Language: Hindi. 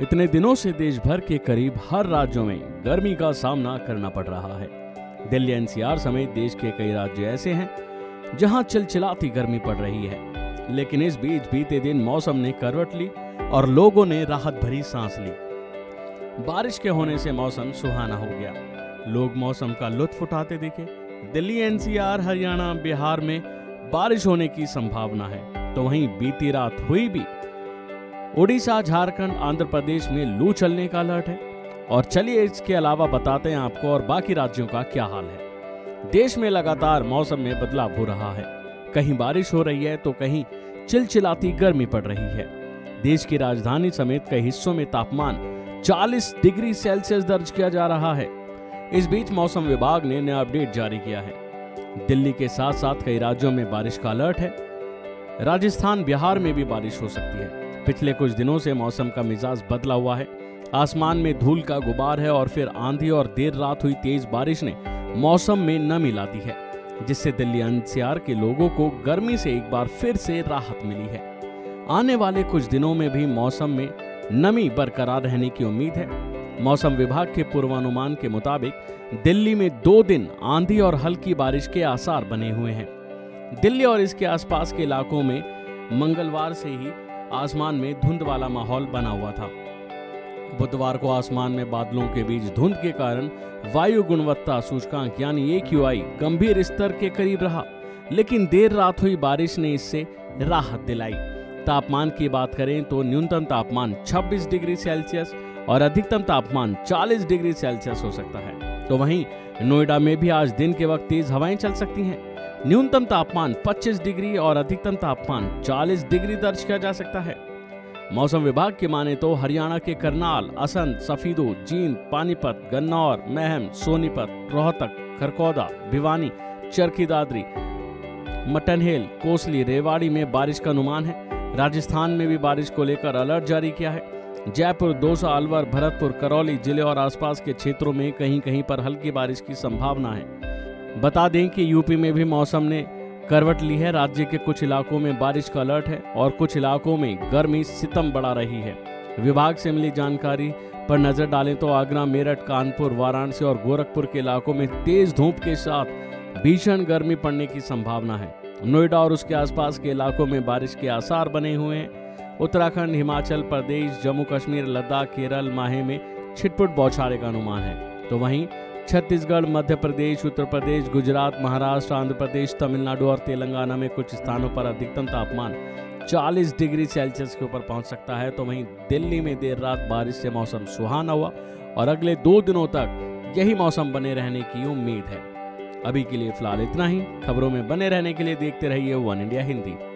इतने दिनों से देश भर के करीब हर राज्यों में गर्मी का सामना करना पड़ रहा है। दिल्ली एनसीआर समेत देश के कई राज्य ऐसे हैं जहां चिलचिलाती गर्मी पड़ रही है, लेकिन इस बीच बीते दिन मौसम ने करवट ली और लोगों ने राहत भरी सांस ली। बारिश के होने से मौसम सुहाना हो गया, लोग मौसम का लुत्फ उठाते दिखे। दिल्ली एनसीआर, हरियाणा, बिहार में बारिश होने की संभावना है, तो वहीं बीती रात हुई भी। ओडिशा, झारखंड, आंध्र प्रदेश में लू चलने का अलर्ट है। और चलिए इसके अलावा बताते हैं आपको और बाकी राज्यों का क्या हाल है। देश में लगातार मौसम में बदलाव हो रहा है, कहीं बारिश हो रही है तो कहीं चिलचिलाती गर्मी पड़ रही है। देश की राजधानी समेत कई हिस्सों में तापमान 40 डिग्री सेल्सियस दर्ज किया जा रहा है। इस बीच मौसम विभाग ने नया अपडेट जारी किया है। दिल्ली के साथ साथ कई राज्यों में बारिश का अलर्ट है। राजस्थान, बिहार में भी बारिश हो सकती है। पिछले कुछ दिनों से मौसम का मिजाज बदला हुआ है, आसमान में धूल का गुबार है और फिर आंधी और देर रात हुई तेज बारिश ने मौसम में नमी ला दी है, जिससे दिल्ली एनसीआर के लोगों को गर्मी से एक बार फिर से राहत मिली है। आने वाले कुछ दिनों में भी मौसम में नमी बरकरार रहने की उम्मीद है। मौसम विभाग के पूर्वानुमान के मुताबिक दिल्ली में 2 दिन आंधी और हल्की बारिश के आसार बने हुए हैं। दिल्ली और इसके आसपास के इलाकों में मंगलवार से ही आसमान में धुंध वाला माहौल बना हुआ था। बुधवार को आसमान में बादलों के बीच धुंध के कारण वायु गुणवत्ता सूचकांक यानी AQI गंभीर स्तर के करीब रहा, लेकिन देर रात हुई बारिश ने इससे राहत दिलाई। तापमान की बात करें तो न्यूनतम तापमान 26 डिग्री सेल्सियस और अधिकतम तापमान 40 डिग्री सेल्सियस हो सकता है। तो वहीं नोएडा में भी आज दिन के वक्त तेज हवाएं चल सकती हैं। न्यूनतम तापमान 25 डिग्री और अधिकतम तापमान 40 डिग्री दर्ज किया जा सकता है। मौसम विभाग की माने तो हरियाणा के करनाल, असंध, सफीदो, जींद, पानीपत, गन्नौर, महम, सोनीपत, रोहतक, खरखौदा, भिवानी, चरखी दादरी, मटनहेल, कोसली, रेवाड़ी में बारिश का अनुमान है। राजस्थान में भी बारिश को लेकर अलर्ट जारी किया है। जयपुर, दौसा, अलवर, भरतपुर, करौली जिले और आसपास के क्षेत्रों में कहीं कहीं पर हल्की बारिश की संभावना है। बता दें कि यूपी में भी मौसम ने करवट ली है। राज्य के कुछ इलाकों में बारिश का अलर्ट है और कुछ इलाकों में गर्मी सितम बढ़ा रही है। विभाग से मिली जानकारी पर नजर डालें तो आगरा, मेरठ, कानपुर, वाराणसी और गोरखपुर के इलाकों में तेज धूप के साथ भीषण गर्मी पड़ने की संभावना है। नोएडा और उसके आसपास के इलाकों में बारिश के आसार बने हुए हैं। उत्तराखंड, हिमाचल प्रदेश, जम्मू कश्मीर, लद्दाख, केरल, माहे में छिटपुट बौछारें का अनुमान है। तो वहीं छत्तीसगढ़, मध्य प्रदेश, उत्तर प्रदेश, गुजरात, महाराष्ट्र, आंध्र प्रदेश, तमिलनाडु और तेलंगाना में कुछ स्थानों पर अधिकतम तापमान 40 डिग्री सेल्सियस के ऊपर पहुंच सकता है। तो वहीं दिल्ली में देर रात बारिश से मौसम सुहाना हुआ और अगले 2 दिनों तक यही मौसम बने रहने की उम्मीद है। अभी के लिए फिलहाल इतना ही। खबरों में बने रहने के लिए देखते रहिए वन इंडिया हिंदी।